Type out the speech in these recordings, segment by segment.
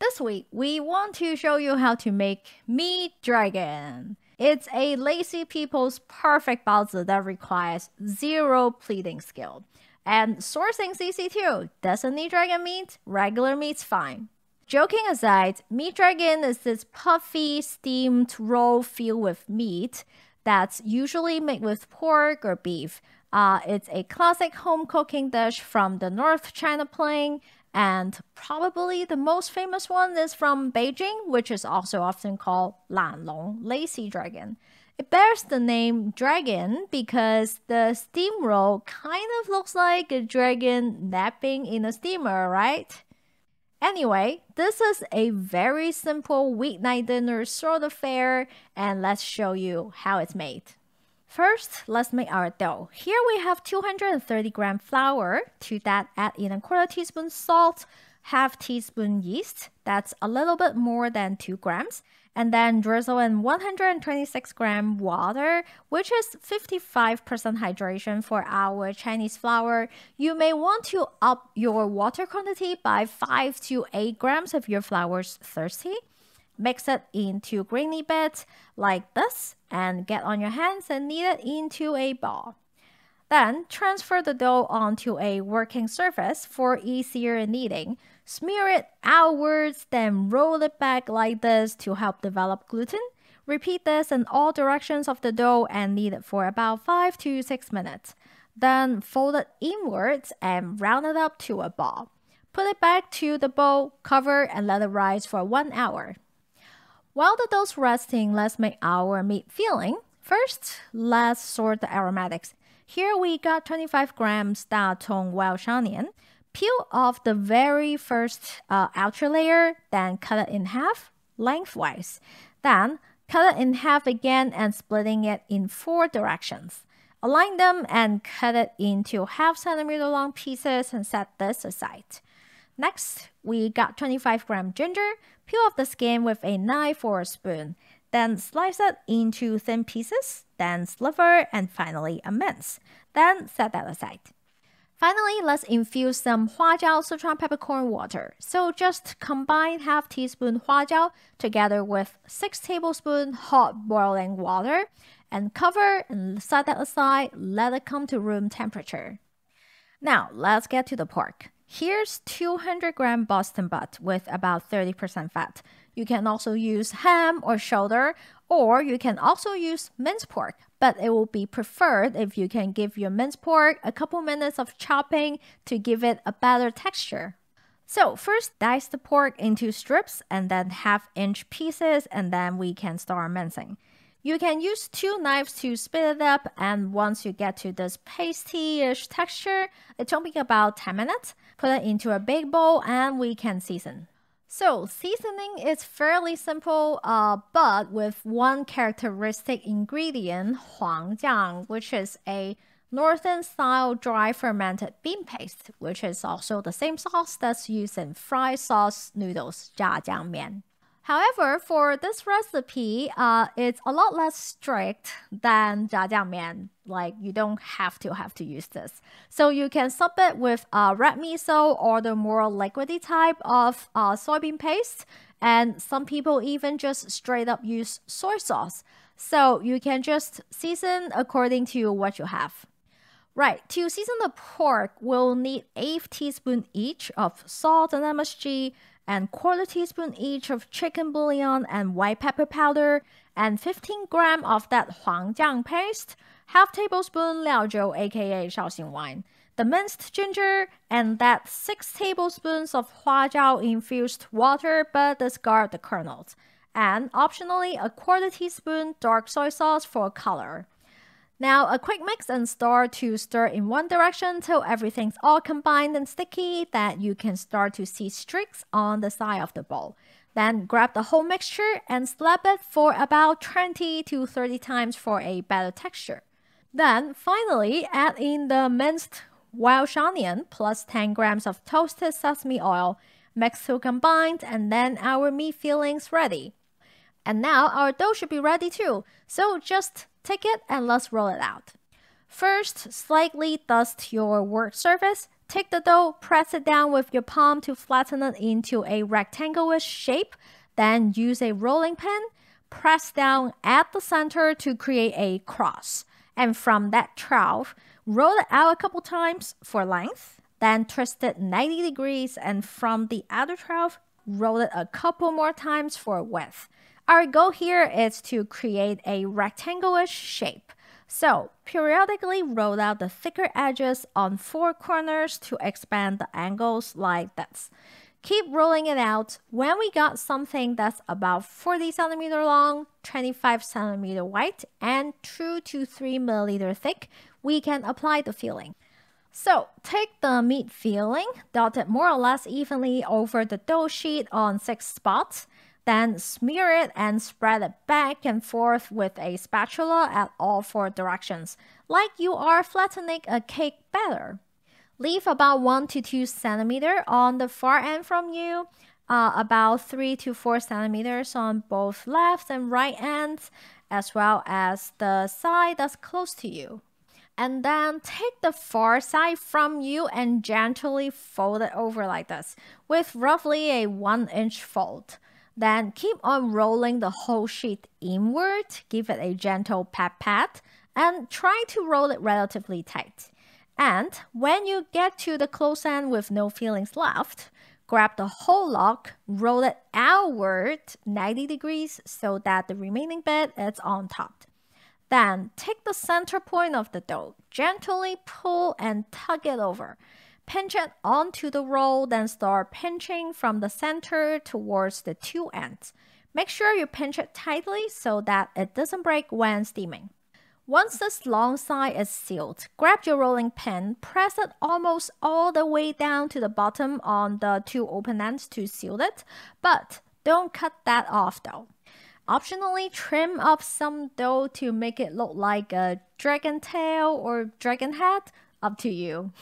This week, we want to show you how to make Meat Dragon. It's a lazy people's perfect baozi that requires zero pleading skill. And sourcing's easy too. Doesn't need dragon meat? Regular meat's fine. Joking aside, Meat Dragon is this puffy steamed roll filled with meat that's usually made with pork or beef. It's a classic home cooking dish from the North China Plain, and probably the most famous one is from Beijing, which is also often called lanlong, lazy dragon. It bears the name dragon because the steam roll kind of looks like a dragon napping in a steamer, right? Anyway, this is a very simple weeknight dinner sort of fare, and let's show you how it's made. First, let's make our dough. Here we have 230 gram flour. To that, add in 1/4 teaspoon salt, 1/2 teaspoon yeast, that's a little bit more than 2 grams, and then drizzle in 126 gram water, which is 55% hydration for our Chinese flour. You may want to up your water quantity by 5 to 8 grams if your flour's thirsty. Mix it into grainy bits like this and get on your hands and knead it into a ball. Then transfer the dough onto a working surface for easier kneading. Smear it outwards, then roll it back like this to help develop gluten. Repeat this in all directions of the dough and knead it for about 5 to 6 minutes. Then fold it inwards and round it up to a ball. Put it back to the bowl, cover, and let it rise for 1 hour. While the dough's resting, let's make our meat filling. First, let's sort the aromatics. Here we got 25 grams Dacong Welsh onion. Peel off the very first outer layer, then cut it in half lengthwise. Then cut it in half again and splitting it in 4 directions. Align them and cut it into 1/2 centimeter long pieces and set this aside. Next, we got 25 gram ginger. Peel off the skin with a knife or a spoon. Then slice it into thin pieces, then sliver, and finally a mince. Then set that aside. Finally, let's infuse some Hua Jiao Sichuan peppercorn water. So just combine 1/2 teaspoon Hua Jiao together with 6 tablespoons hot boiling water and cover and set that aside, let it come to room temperature. Now, let's get to the pork. Here's 200 gram Boston butt with about 30% fat. You can also use ham or shoulder, or you can also use minced pork, but it will be preferred if you can give your minced pork a couple minutes of chopping to give it a better texture. So first, dice the pork into strips and then 1/2-inch pieces, and then we can start mincing. You can use 2 knives to split it up, and once you get to this pasty-ish texture, it took me about 10 minutes. Put it into a big bowl and we can season. So seasoning is fairly simple, but with one characteristic ingredient, Huangjiang, which is a northern style dry fermented bean paste, which is also the same sauce that's used in fried sauce noodles, Zhajiangmian. However, for this recipe, it's a lot less strict than Zhajiangmian. Like, you don't have to use this. So you can sub it with red miso or the more liquidy type of soybean paste. And some people even just straight up use soy sauce. So you can just season according to what you have. Right, to season the pork, we'll need 1/2 teaspoon each of salt and MSG, and 1/4 teaspoon each of chicken bouillon and white pepper powder, and 15 grams of that Huangjiang paste, 1/2 tablespoon Liao Zhou aka Shaoxing wine, the minced ginger, and that 6 tablespoons of Hua Jiao infused water, but discard the kernels, and optionally 1/4 teaspoon dark soy sauce for color. Now a quick mix and start to stir in one direction till everything's all combined and sticky that you can start to see streaks on the side of the bowl. Then grab the whole mixture and slap it for about 20 to 30 times for a better texture. Then finally add in the minced Welsh onion plus 10 grams of toasted sesame oil. Mix till combined, and then our meat filling's ready. And now our dough should be ready too, so just take it and let's roll it out. First, slightly dust your work surface, Take the dough, press it down with your palm to flatten it into a rectangular shape, then use a rolling pin, press down at the center to create a cross. And from that trough, roll it out a couple times for length, then twist it 90 degrees, and from the other trough, roll it a couple more times for width. Our goal here is to create a rectangular shape. So, periodically roll out the thicker edges on four corners to expand the angles like this. Keep rolling it out. When we got something that's about 40 cm long, 25 cm wide, and true to 3 ml thick, we can apply the filling. So, take the meat filling, dot it more or less evenly over the dough sheet on 6 spots. Then smear it and spread it back and forth with a spatula at all 4 directions, like you are flattening a cake batter. Leave about 1 to 2 cm on the far end from you, about 3 to 4 cm on both left and right ends, as well as the side that's close to you. And then take the far side from you and gently fold it over like this, with roughly a 1-inch fold. Then keep on rolling the whole sheet inward, give it a gentle pat-pat, and try to roll it relatively tight. And when you get to the close end with no fillings left, grab the whole log, roll it outward 90 degrees so that the remaining bit is on top. Then take the center point of the dough, gently pull and tug it over. Pinch it onto the roll, then start pinching from the center towards the 2 ends. Make sure you pinch it tightly so that it doesn't break when steaming. Once this long side is sealed, grab your rolling pin, press it almost all the way down to the bottom on the 2 open ends to seal it, but don't cut that off though. Optionally, trim up some dough to make it look like a dragon tail or dragon head, up to you.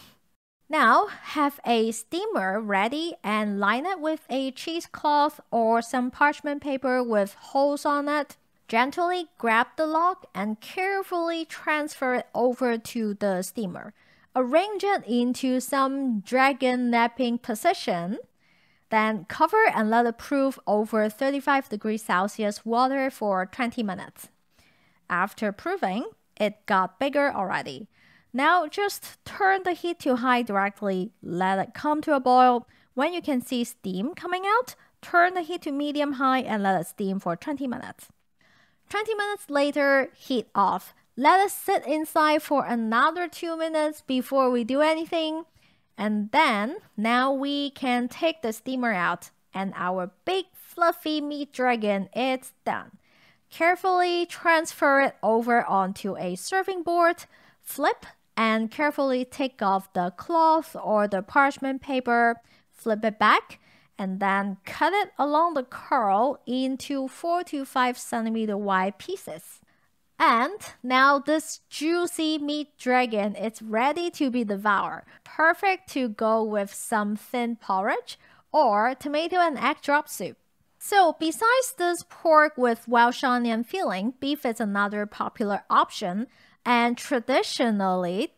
Now, have a steamer ready and line it with a cheesecloth or some parchment paper with holes on it. Gently grab the log and carefully transfer it over to the steamer. Arrange it into some dragon napping position. Then cover and let it proof over 35 degrees Celsius water for 20 minutes. After proofing, it got bigger already. Now just turn the heat to high directly, let it come to a boil. When you can see steam coming out, turn the heat to medium-high and let it steam for 20 minutes. 20 minutes later, heat off. Let it sit inside for another 2 minutes before we do anything. And then, now we can take the steamer out and our big fluffy meat dragon is done. Carefully transfer it over onto a serving board, flip, and carefully take off the cloth or the parchment paper, flip it back, and then cut it along the curl into 4 to 5 centimeter wide pieces. And now this juicy meat dragon is ready to be devoured, perfect to go with some thin porridge or tomato and egg drop soup. So besides this pork with Welsh onion filling, beef is another popular option, and traditionally,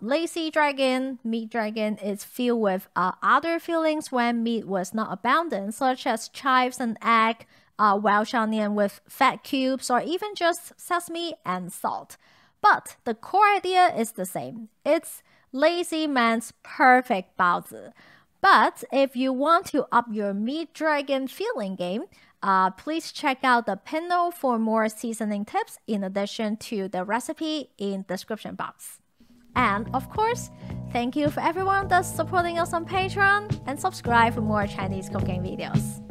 lazy dragon, meat dragon is filled with other fillings when meat was not abundant, such as chives and egg, Welsh onion with fat cubes, or even just sesame and salt. But the core idea is the same. It's lazy man's perfect baozi. But if you want to up your meat dragon filling game, please check out the panel for more seasoning tips in addition to the recipe in description box. And of course, thank you for everyone that's supporting us on Patreon and subscribe for more Chinese cooking videos.